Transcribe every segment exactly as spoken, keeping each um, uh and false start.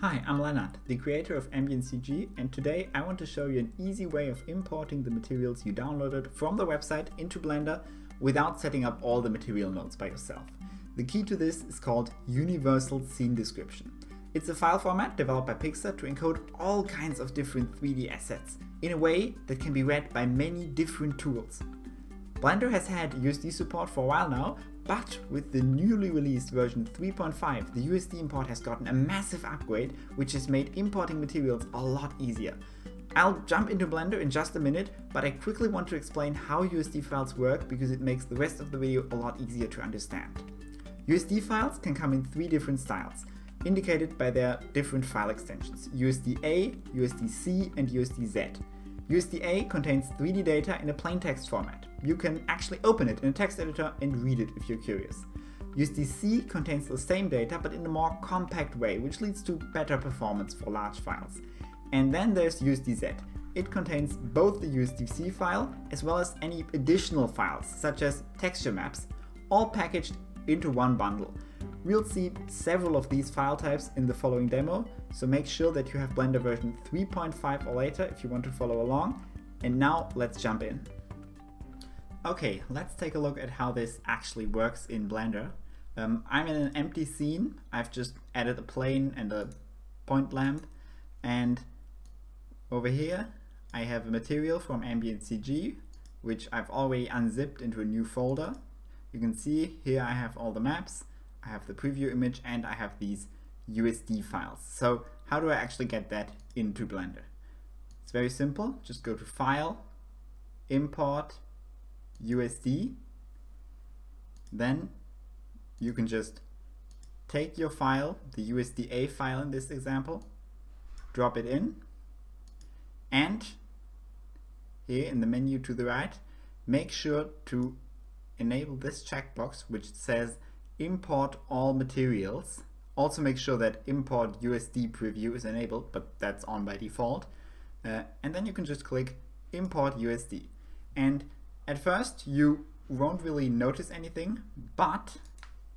Hi, I'm Lennart, the creator of AmbientCG, and today I want to show you an easy way of importing the materials you downloaded from the website into Blender without setting up all the material nodes by yourself. The key to this is called Universal Scene Description. It's a file format developed by Pixar to encode all kinds of different three D assets in a way that can be read by many different tools. Blender has had U S D support for a while now, but with the newly released version three point five, the U S D import has gotten a massive upgrade, which has made importing materials a lot easier. I'll jump into Blender in just a minute, but I quickly want to explain how U S D files work because it makes the rest of the video a lot easier to understand. U S D files can come in three different styles, indicated by their different file extensions: U S D A, U S D C, and U S D Z. U S D A contains three D data in a plain text format. You can actually open it in a text editor and read it if you're curious. U S D C contains the same data but in a more compact way, which leads to better performance for large files. And then there's U S D Z. It contains both the U S D C file as well as any additional files, such as texture maps, all packaged into one bundle. We'll see several of these file types in the following demo, so make sure that you have Blender version three point five or later if you want to follow along. And now let's jump in. Okay, let's take a look at how this actually works in Blender. Um, I'm in an empty scene. I've just added a plane and a point lamp, and over here I have a material from AmbientCG, which I've already unzipped into a new folder. You can see here I have all the maps, I have the preview image, and I have these U S D files. So how do I actually get that into Blender? It's very simple. Just go to File, Import, U S D. Then you can just take your file, the U S D A file in this example, drop it in, and here in the menu to the right, make sure to enable this checkbox which says import all materials. Also make sure that import U S D preview is enabled, but that's on by default. Uh, and then you can just click import U S D. And at first you won't really notice anything, but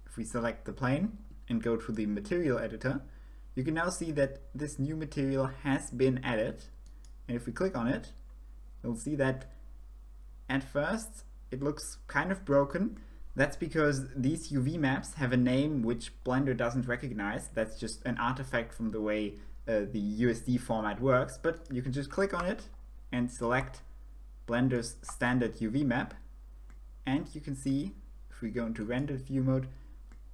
if we select the plane and go to the material editor, you can now see that this new material has been added. And if we click on it, you'll see that at first it looks kind of broken. That's because these U V maps have a name which Blender doesn't recognize. That's just an artifact from the way uh, the U S D format works, but you can just click on it and select Blender's standard U V map, and you can see, if we go into render view mode,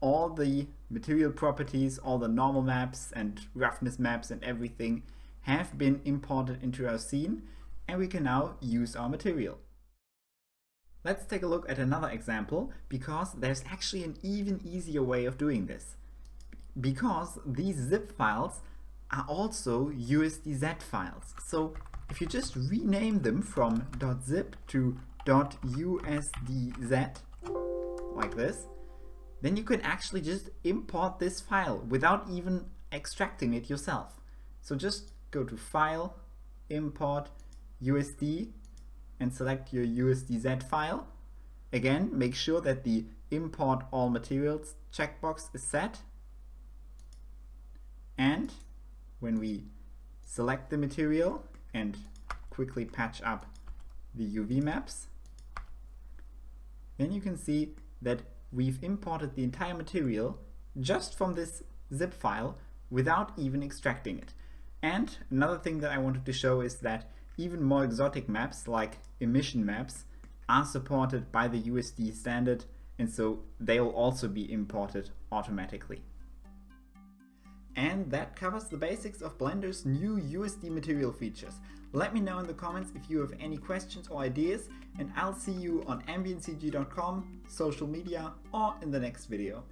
all the material properties, all the normal maps and roughness maps and everything have been imported into our scene, and we can now use our material. Let's take a look at another example, because there's actually an even easier way of doing this. Because these zip files are also U S D Z files. So if you just rename them from .zip to .usdz, like this, then you can actually just import this file without even extracting it yourself. So just go to File, Import, U S D, and select your U S D Z file. Again, make sure that the import all materials checkbox is set. And when we select the material and quickly patch up the U V maps, then you can see that we've imported the entire material just from this zip file without even extracting it. And another thing that I wanted to show is that even more exotic maps like emission maps are supported by the U S D standard, and so they'll also be imported automatically. And that covers the basics of Blender's new U S D material features. Let me know in the comments if you have any questions or ideas, and I'll see you on ambient C G dot com, social media, or in the next video.